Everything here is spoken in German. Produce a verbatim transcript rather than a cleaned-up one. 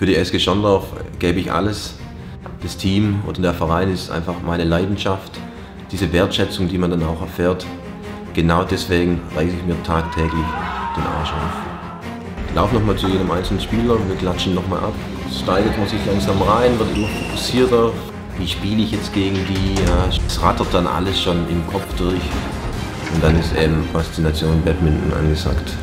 Für die S G Schorndorf gebe ich alles. Das Team oder der Verein ist einfach meine Leidenschaft. Diese Wertschätzung, die man dann auch erfährt, genau deswegen reiße ich mir tagtäglich den Arsch auf. Ich laufe nochmal zu jedem einzelnen Spieler, wir klatschen nochmal ab. Steigert man sich langsam rein, wird immer fokussierter. Wie spiele ich jetzt gegen die? Es rattert dann alles schon im Kopf durch. Und dann ist eben Faszination Badminton angesagt.